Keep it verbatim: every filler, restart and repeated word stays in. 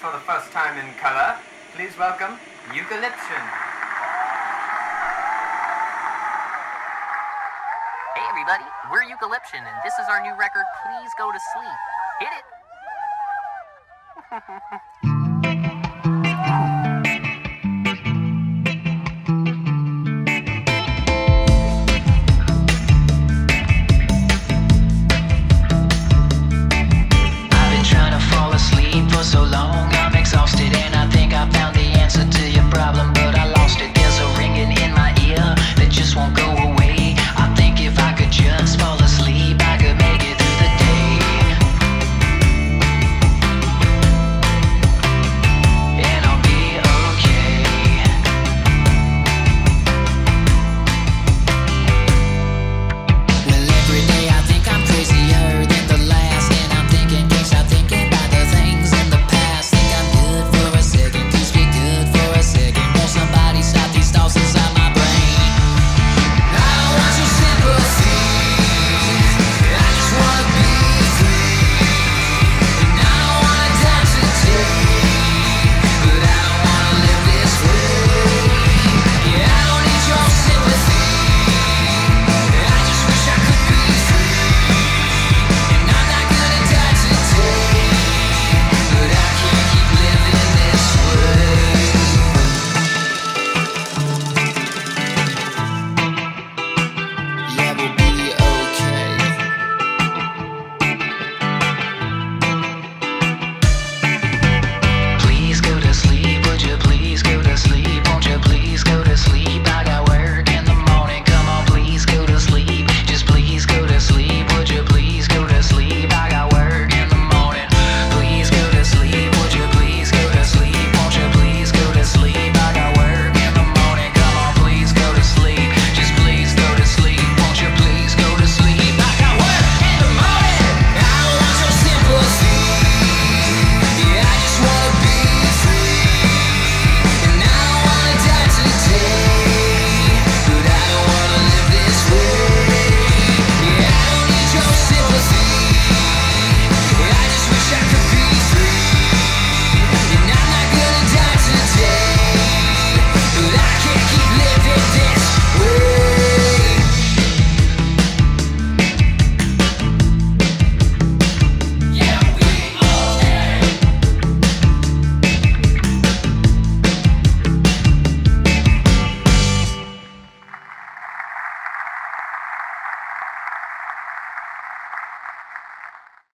for the first time in color, please welcome Eucalyption. Hey everybody, we're Eucalyption and this is our new record, Please Go to Sleep. Hit it! I've been trying to fall asleep for so long.